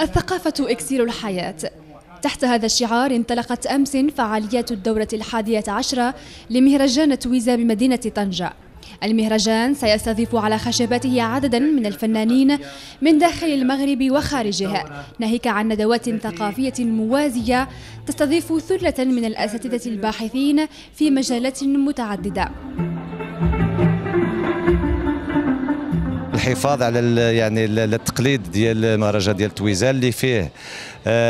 الثقافة إكسير الحياة. تحت هذا الشعار انطلقت أمس فعاليات الدورة 11 لمهرجان ثويزا بمدينة طنجة. المهرجان سيستضيف على خشبته عددا من الفنانين من داخل المغرب وخارجه، ناهيك عن ندوات ثقافية موازية تستضيف ثلة من الأساتذة الباحثين في مجالات متعددة. الحفاظ على يعني التقليد ديال مهرجان ديال ثويزا اللي فيه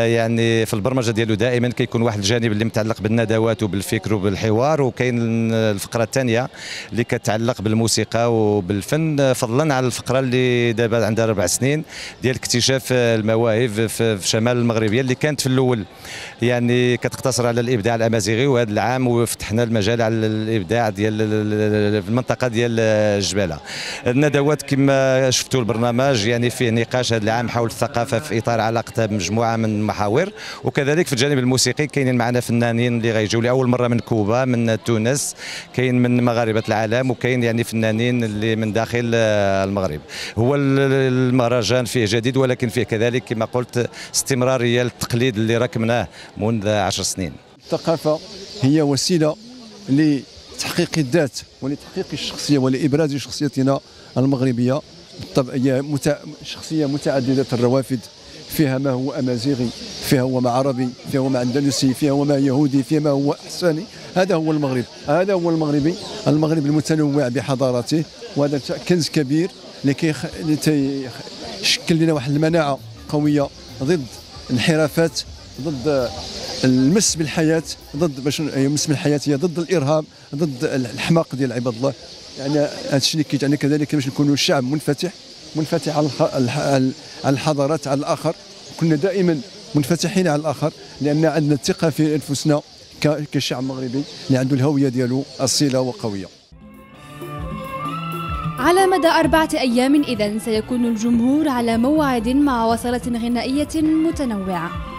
يعني في البرمجه ديالو دائما كيكون واحد الجانب اللي متعلق بالندوات وبالفكر وبالحوار، وكاين الفقره الثانيه اللي كتعلق بالموسيقى وبالفن، فضلا على الفقره اللي دابا عندها 4 سنين ديال اكتشاف المواهب في شمال المغربيه، اللي كانت في الاول يعني كتقتصر على الابداع الامازيغي، وهذا العام وفتحنا المجال على الابداع ديال المنطقه ديال الجباله. الندوات كما شفتوا البرنامج يعني فيه نقاش هذا العام حول الثقافه في اطار علاقتها بمجموعه من المحاور، وكذلك في الجانب الموسيقي كاينين معنا فنانين اللي غيجيو لاول مره من كوبا، من تونس، كاين من مغاربه العالم، وكاين يعني فنانين اللي من داخل المغرب. هو المهرجان فيه جديد، ولكن فيه كذلك كما قلت استمراريه للتقليد اللي ركبناه منذ 10 سنين. الثقافه هي وسيله لتحقيق الذات ولتحقيق الشخصيه ولابراز شخصيتنا المغربيه. بالطبع هي شخصيه متعدده الروافد، فيها ما هو امازيغي، فيها ما عربي، فيها ما اندلسي، فيها ما يهودي، فيها ما هو احساني. هذا هو المغرب، هذا هو المغربي، المغرب المتنوع بحضارته، وهذا كنز كبير اللي كيشكل لنا واحد المناعه قويه ضد الانحرافات، ضد المس بالحياه، ضد باش المس بالحياه هي ضد الارهاب، ضد الحماق ديال عباد الله. يعني هذا الشيء اللي كيتعني كذلك باش نكونوا شعب منفتح على الحضارات، على الاخر. كنا دائما منفتحين على الاخر لان عندنا الثقه في انفسنا كشعب مغربي اللي عنده الهويه ديالو اصيله وقويه. على مدى 4 أيام اذا سيكون الجمهور على موعد مع وصلات غنائيه متنوعه.